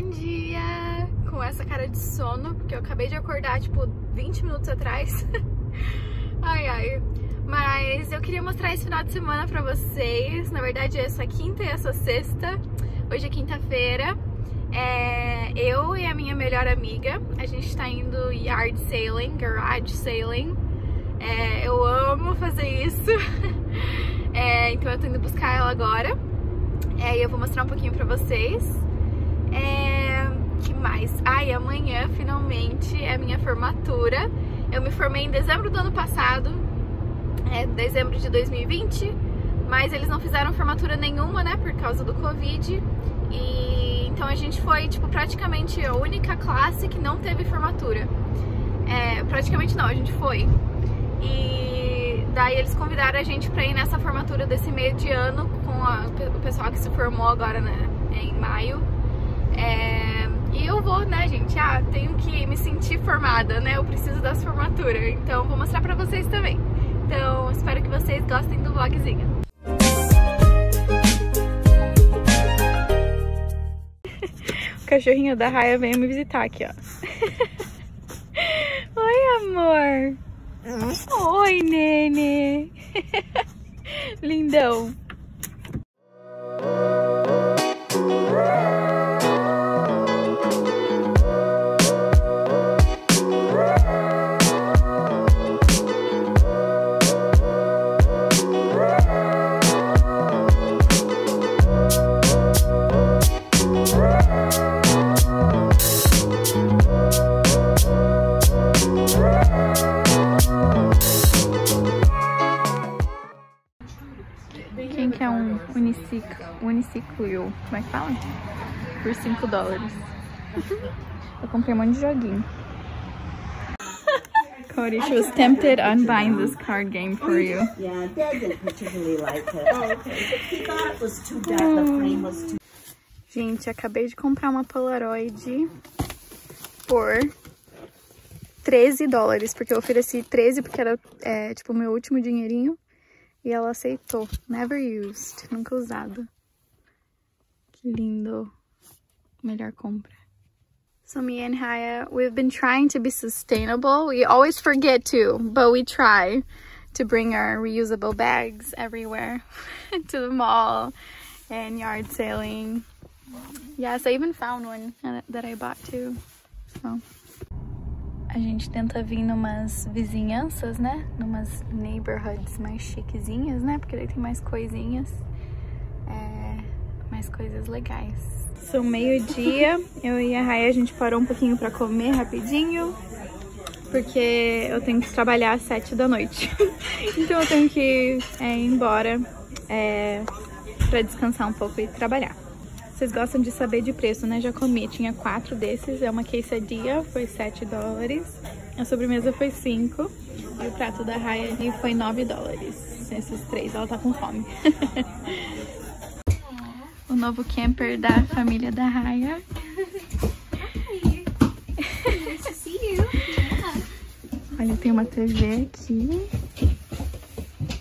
Bom dia! Com essa cara de sono, porque eu acabei de acordar, tipo, 20 minutos atrás. Ai, ai. Mas eu queria mostrar esse final de semana pra vocês. Na verdade, essa quinta e essa sexta. Hoje é quinta-feira. Eu e a minha melhor amiga, a gente tá indo yard sailing, garage sailing. Eu amo fazer isso. Então eu tô indo buscar ela agora. E eu vou mostrar um pouquinho pra vocês. Que mais? E amanhã, finalmente, é a minha formatura. Eu me formei em dezembro do ano passado, dezembro de 2020, mas eles não fizeram formatura nenhuma, né, por causa do Covid. Então a gente foi, tipo, praticamente a única classe que não teve formatura. Praticamente não, a gente foi. E daí eles convidaram a gente pra ir nessa formatura desse meio de ano com o pessoal que se formou agora, né, em maio. E eu vou, né, gente? Tenho que me sentir formada, né? Eu preciso das formaturas. Então vou mostrar pra vocês também. Então espero que vocês gostem do vlogzinho. O cachorrinho da Raia veio me visitar aqui, ó. Oi, amor. Oi, Nene. Lindão. Uniciclo, como é que fala? Por 5 dólares. Eu comprei um monte de joguinho. Cody, she was tempted on buying this card game for you. Yeah, Dad didn't particularly like it. Oh, okay. He thought it was too bad, the frame was too... Gente, acabei de comprar uma Polaroid por 13 dólares, porque eu ofereci 13 porque era, tipo, o meu último dinheirinho. E ela aceitou. Never used. Nunca usado. Que lindo. Melhor compra. So me and Haya, we've been trying to be sustainable. We always forget to, but we try to bring our reusable bags everywhere. To the mall and yard sailing. Yes, I even found one that I bought too. So... A gente tenta vir numas vizinhanças, né? Numas neighborhoods mais chiquezinhas, né? Porque daí tem mais coisinhas, mais coisas legais. São meio-dia, eu e a Raia, a gente parou um pouquinho pra comer rapidinho, porque eu tenho que trabalhar às 7 da noite. Então eu tenho que ir embora pra descansar um pouco e trabalhar. Vocês gostam de saber de preço, né? Já comi, tinha 4 desses, é uma quesadilla, foi 7 dólares, a sobremesa foi 5 e o prato da Raia ali foi 9 dólares. Esses 3, ela tá com fome. O novo camper da família da Raia. Olha, tem uma TV aqui,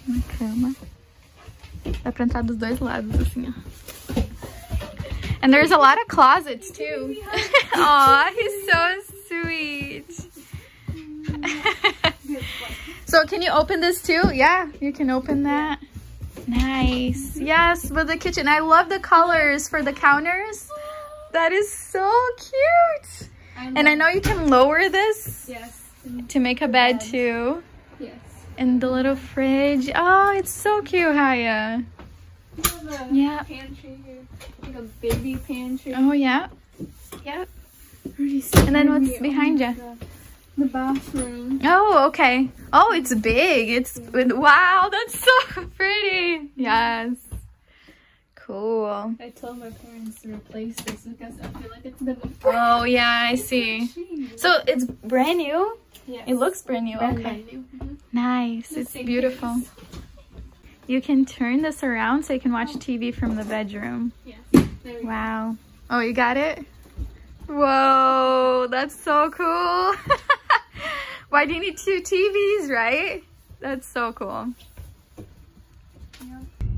uma cama, dá pra entrar dos dois lados assim, ó. And there's a lot of closets too. Aw, he's so sweet. So can you open this too? Yeah, you can open that. Nice. Yes, with the kitchen. I love the colors for the counters. That is so cute. And I know you can lower this. Yes. To make a bed too. Yes. And the little fridge. Oh, it's so cute, Haya. Yeah. Pantry here. Like a baby pantry. Oh yeah. Yep. And then what's behind you? The bathroom. Oh, okay. Oh, it's big. It's wow, that's so pretty. Yes. Cool. I told my parents to replace this because I feel like it's been before. Oh yeah, I see. So it's brand new? Yeah. It looks brand new. Okay. Brand new. Mm-hmm. Nice. It's beautiful. You can turn this around so you can watch TV from the bedroom. Yes. There wow. Go. Oh, you got it? Whoa, that's so cool. Why do you need 2 TVs, right? That's so cool.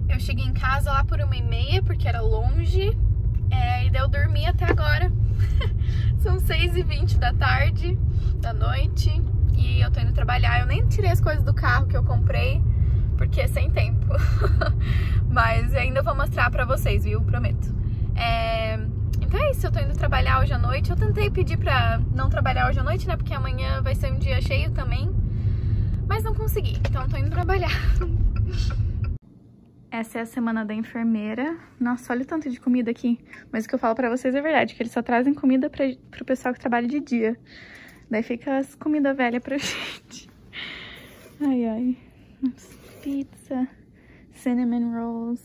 Eu cheguei em casa lá por 1h30, porque era longe. E daí eu dormi até agora. 6h20 da tarde, da noite, e eu tô indo trabalhar. Eu nem tirei as coisas do carro que eu comprei, porque é sem tempo. Mas ainda vou mostrar pra vocês, viu? Prometo. Então é isso, eu tô indo trabalhar hoje à noite. Eu tentei pedir pra não trabalhar hoje à noite, né? Porque amanhã vai ser um dia cheio também. Mas não consegui, então tô indo trabalhar. Essa é a semana da enfermeira. Nossa, olha o tanto de comida aqui. Mas o que eu falo pra vocês é verdade, que eles só trazem comida pro pessoal que trabalha de dia. Daí fica as comidas velhas pra gente. Ai, ai. Pizza, cinnamon rolls,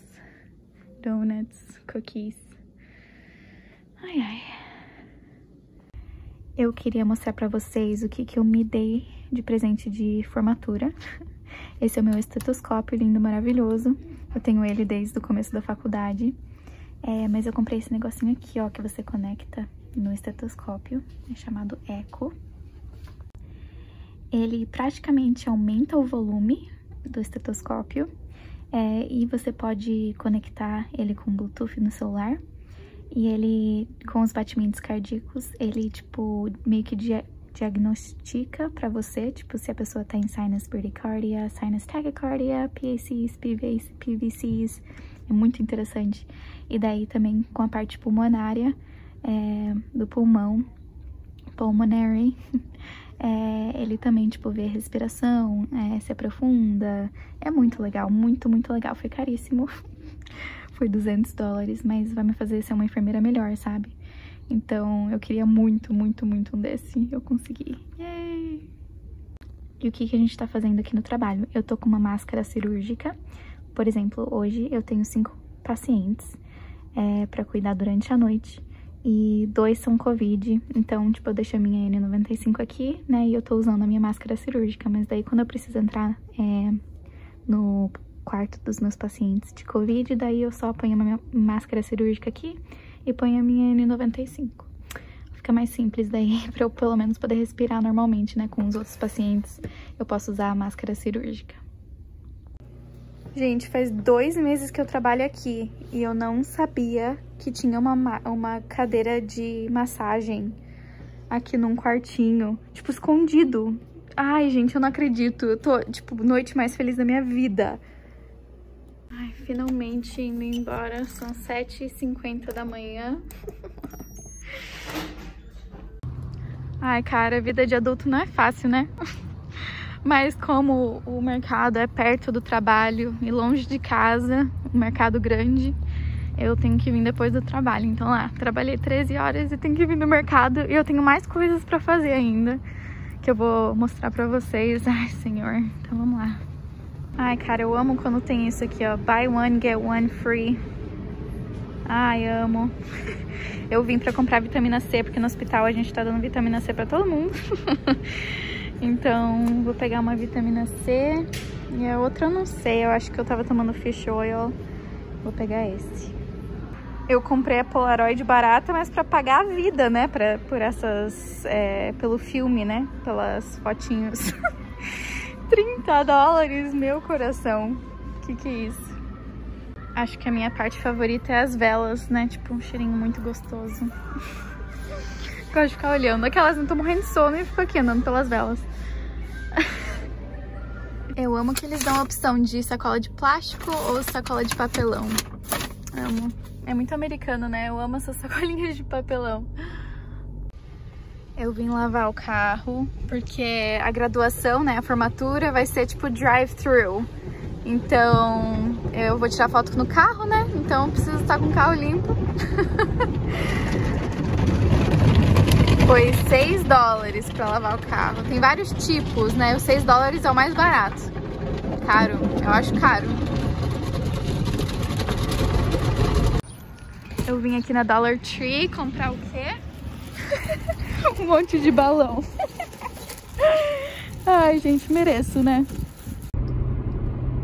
donuts, cookies. Ai, ai. Eu queria mostrar pra vocês o que eu me dei de presente de formatura. Esse é o meu estetoscópio lindo, maravilhoso. Eu tenho ele desde o começo da faculdade. Mas eu comprei esse negocinho aqui, ó, que você conecta no estetoscópio. É chamado Eco. Ele praticamente aumenta o volume do estetoscópio. E você pode conectar ele com Bluetooth no celular. E ele, com os batimentos cardíacos, ele, tipo, meio que diagnostica pra você, tipo, se a pessoa tá em sinus bradycardia, sinus tachycardia, PACs, PVCs, é muito interessante. E daí também com a parte pulmonária, do pulmão, pulmonary, ele também, tipo, vê a respiração, se aprofunda, é muito legal, muito, muito legal, foi caríssimo. Foi $200, mas vai me fazer ser uma enfermeira melhor, sabe? Então, eu queria muito, muito, muito um desse. Eu consegui. Yay! E o que a gente tá fazendo aqui no trabalho? Eu tô com uma máscara cirúrgica. Por exemplo, hoje eu tenho 5 pacientes pra cuidar durante a noite. E 2 são Covid. Então, tipo, eu deixo a minha N95 aqui, né? E eu tô usando a minha máscara cirúrgica. Mas daí, quando eu preciso entrar no quarto dos meus pacientes de Covid, daí eu só ponho a minha máscara cirúrgica aqui e ponho a minha N95. Fica mais simples daí, pra eu pelo menos poder respirar normalmente, né? Com os outros pacientes eu posso usar a máscara cirúrgica. Gente, faz 2 meses que eu trabalho aqui e eu não sabia que tinha uma cadeira de massagem aqui num quartinho, tipo, escondido. Ai, gente, eu não acredito. Eu tô, tipo, noite mais feliz da minha vida. Ai, finalmente indo embora. São 7h50 da manhã. Ai, cara, a vida de adulto não é fácil, né? Mas como o mercado é perto do trabalho e longe de casa, um mercado grande, eu tenho que vir depois do trabalho. Então, lá, trabalhei 13 horas e tenho que vir no mercado. E eu tenho mais coisas pra fazer ainda, que eu vou mostrar pra vocês. Ai, senhor. Então, vamos lá. Ai, cara, eu amo quando tem isso aqui, ó. Buy one, get one free. Ai, amo. Eu vim pra comprar vitamina C, porque no hospital a gente tá dando vitamina C pra todo mundo. Então, vou pegar uma vitamina C. E a outra eu não sei, eu acho que eu tava tomando fish oil. Vou pegar esse. Eu comprei a Polaroid barata, mas pra pagar a vida, né? Por essas... pelo filme, né? Pelas fotinhos. $30, meu coração. Que é isso? Acho que a minha parte favorita é as velas, né? Tipo, um cheirinho muito gostoso. Gosto de ficar olhando. Aquelas não tô morrendo de sono e fico aqui andando pelas velas. Eu amo que eles dão a opção de sacola de plástico ou sacola de papelão. Amo. É muito americano, né? Eu amo essas sacolinhas de papelão. Eu vim lavar o carro porque a graduação, né, a formatura vai ser tipo drive-thru. Então, eu vou tirar foto no carro, né? Então, eu preciso estar com o carro limpo. Foi $6 pra lavar o carro. Tem vários tipos, né? Os $6 é o mais barato. Caro, eu acho caro. Eu vim aqui na Dollar Tree comprar o quê? Um monte de balão. Ai, gente, mereço, né?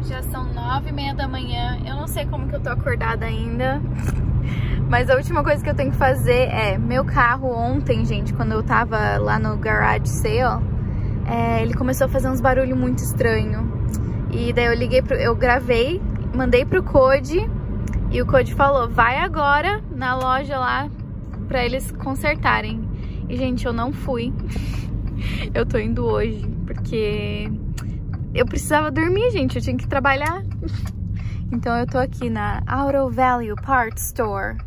Já são 9h30 da manhã. Eu não sei como que eu tô acordada ainda. Mas a última coisa que eu tenho que fazer é... Meu carro ontem, gente, quando eu tava lá no garage sale, ele começou a fazer uns barulhos muito estranhos. E daí eu liguei, eu gravei, mandei pro Cody. E o Cody falou, vai agora na loja lá pra eles consertarem. E, gente, eu não fui. Eu tô indo hoje, porque eu precisava dormir, gente. Eu tinha que trabalhar. Então eu tô aqui na Auto Value Parts Store.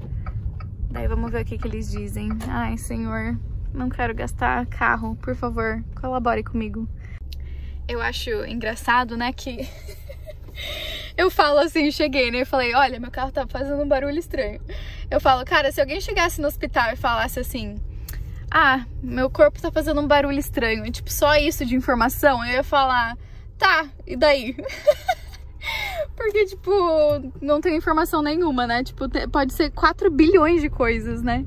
Daí vamos ver o que que eles dizem. Ai, senhor, não quero gastar carro. Por favor, colabore comigo. Eu acho engraçado, né, que... eu falo assim, cheguei, né? Eu falei, olha, meu carro tá fazendo um barulho estranho. Eu falo, cara, se alguém chegasse no hospital e falasse assim, ah, meu corpo tá fazendo um barulho estranho, e, tipo, só isso de informação, eu ia falar, tá, e daí? Porque, tipo, não tem informação nenhuma, né? Tipo, pode ser 4 bilhões de coisas, né?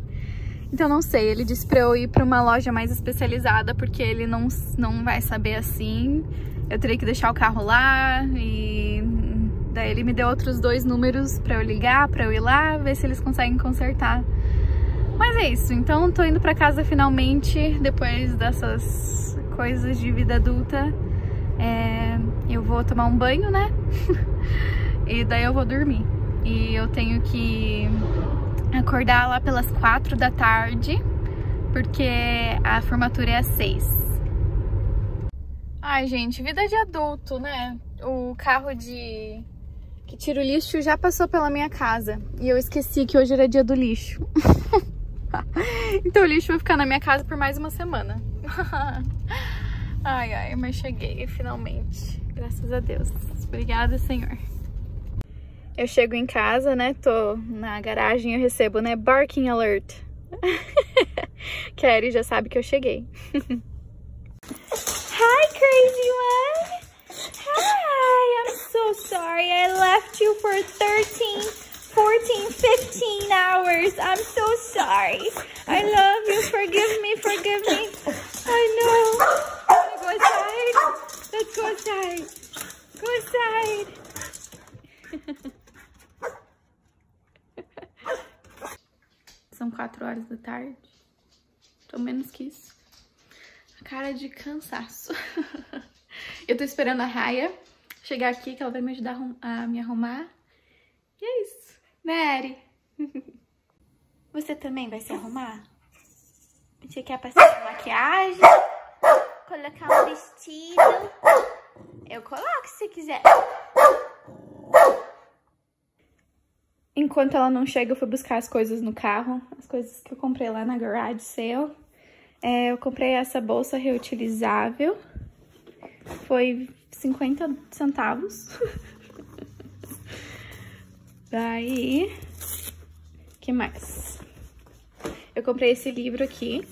Então, não sei, ele disse pra eu ir pra uma loja mais especializada, porque ele não vai saber assim. Eu teria que deixar o carro lá e... daí ele me deu outros 2 números pra eu ligar, pra eu ir lá, ver se eles conseguem consertar. Mas é isso, então tô indo pra casa finalmente, depois dessas coisas de vida adulta. Eu vou tomar um banho, né? E daí eu vou dormir. E eu tenho que acordar lá pelas 4 da tarde, porque a formatura é às 6. Ai, gente, vida de adulto, né? O carro de... que tira o lixo já passou pela minha casa. E eu esqueci que hoje era dia do lixo. Então o lixo vai ficar na minha casa por mais uma semana. Ai, ai, mas cheguei, finalmente. Graças a Deus. Obrigada, Senhor. Eu chego em casa, né? Tô na garagem e eu recebo, né? Barking alert. Que a Eri já sabe que eu cheguei. Hi, crazy one. Hi, I'm so sorry I left you for 13, 14, 15 hours. I'm so sorry. I love you. Forgive me, forgive me. I know. Wanna go outside? Let's go outside. Go outside. São 4 horas da tarde. Tô menos que isso. Cara de cansaço. Eu tô esperando a Raia chegar aqui, que ela vai me ajudar a me arrumar. E é isso, né, Eri? Você também vai se arrumar? Você quer passar maquiagem? Colocar um vestido? Eu coloco se quiser. Enquanto ela não chega, eu fui buscar as coisas no carro. As coisas que eu comprei lá na garage sale. Eu comprei essa bolsa reutilizável, foi 50 centavos. Daí, que mais? Eu comprei esse livro aqui,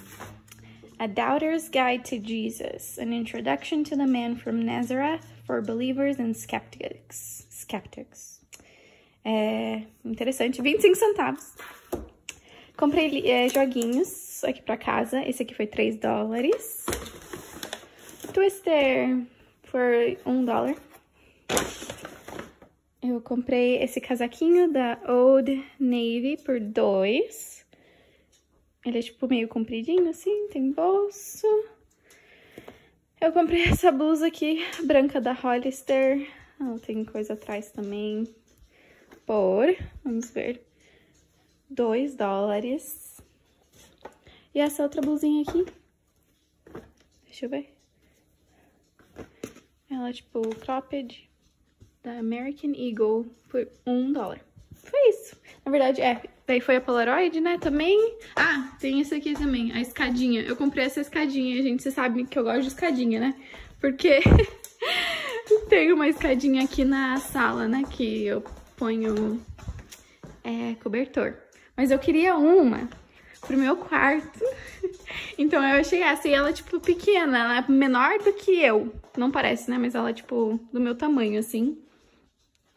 A Doubter's Guide to Jesus, An Introduction to the Man from Nazareth for Believers and Skeptics. É interessante, 25 centavos. Comprei joguinhos aqui pra casa. Esse aqui foi 3 dólares. Twister foi 1 dólar. Eu comprei esse casaquinho da Old Navy por 2. Ele é tipo meio compridinho assim, tem bolso. Eu comprei essa blusa aqui, branca da Hollister. Tem coisa atrás também. Por, vamos ver, 2 dólares. E essa outra blusinha aqui, deixa eu ver, ela é tipo cropped, da American Eagle, por 1 dólar. Foi isso. Na verdade, daí foi a Polaroid, né, também. Ah, tem essa aqui também, a escadinha. Eu comprei essa escadinha, gente, vocês sabem que eu gosto de escadinha, né? Porque tem uma escadinha aqui na sala, né, que eu ponho cobertor. Mas eu queria uma pro meu quarto. Então eu achei essa. E ela é, tipo, pequena. Ela é menor do que eu. Não parece, né? Mas ela é, tipo, do meu tamanho, assim.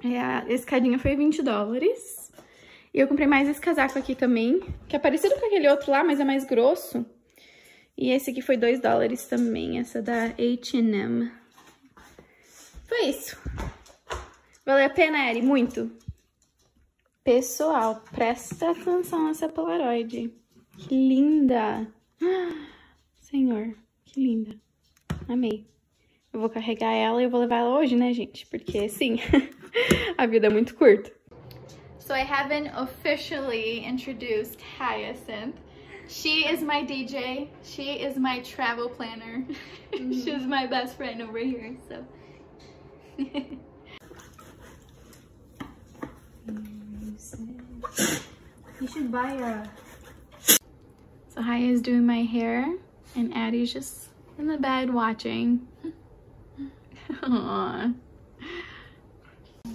A escadinha foi 20 dólares. E eu comprei mais esse casaco aqui também, que é parecido com aquele outro lá, mas é mais grosso. E esse aqui foi 2 dólares também. Essa da H&M. Foi isso. Valeu a pena, Eri? Muito. Pessoal, presta atenção nessa Polaroid. Que linda! Senhor, que linda. Amei. Eu vou carregar ela e eu vou levar ela hoje, né, gente? Porque, sim, a vida é muito curta. So I haven't officially introduced Hyacinth She is my DJ. She is my travel planner. Mm-hmm. She's my best friend over here, so. You should buy a... So Haya's doing my hair, and Addie's just in the bed watching. Aww. Do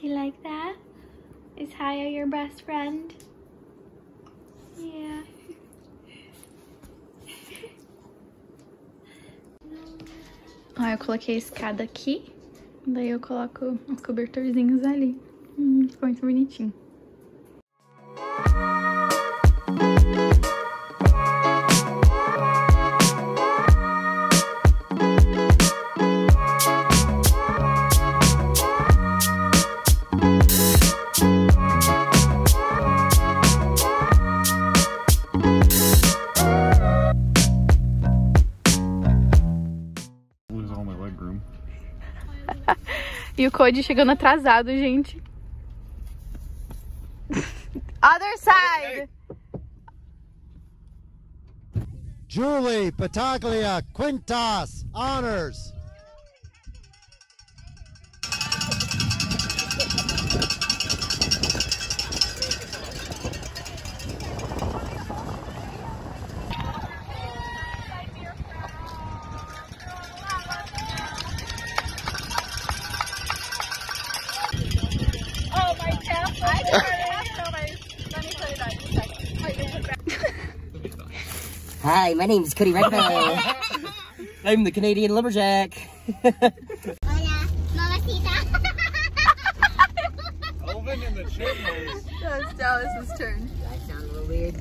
you like that? Is Haya your best friend? Yeah. Ó, eu coloquei a escada aqui. Daí eu coloco os cobertorzinhos ali. Ficou muito bonitinho. E o Cody chegando atrasado, gente. Other side! Julie Battaglia Quintas honors. Hi, my name is Cody Redbell. I'm the Canadian lumberjack. Hola, mamacita. Elvin and the Chipmunks. That was Dallas's turn. That sounded a little weird.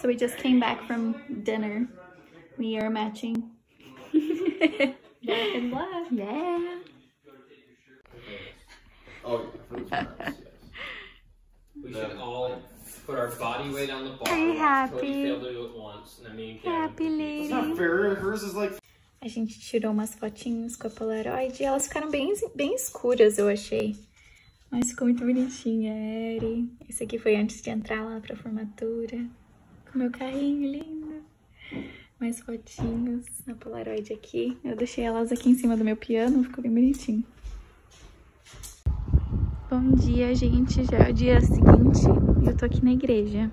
So we just came back from dinner. We are matching. Black and black. Yeah. Oh, we should all put our body weight on the bar. Are you happy? Totally failed to do it once, and I mean, happy lady. It's not fair. Hers is like... A gente tirou umas fotinhas com a Polaroid e elas ficaram bem escuras, eu achei. Mas ficou muito bonitinha, Eri. Esse aqui foi antes de entrar lá pra formatura. Meu carrinho lindo. Mais fotinhos na Polaroid aqui. Eu deixei elas aqui em cima do meu piano. Ficou bem bonitinho. Bom dia, gente. Já é o dia seguinte. Eu tô aqui na igreja.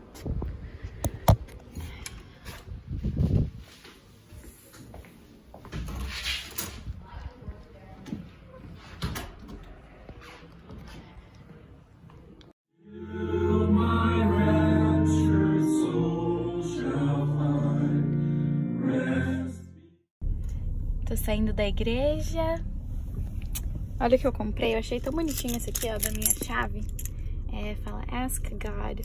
Saindo da igreja. Olha o que eu comprei. Eu achei tão bonitinho esse aqui, ó, da minha chave. É, fala Ask God.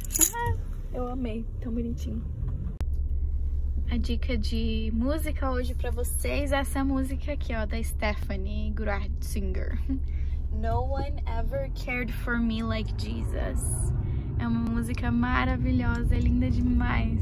Eu amei. Tão bonitinho. A dica de música hoje pra vocês é essa música aqui, ó, da Stephanie Gratzinger. No One Ever Cared For Me Like Jesus. É uma música maravilhosa. É linda demais.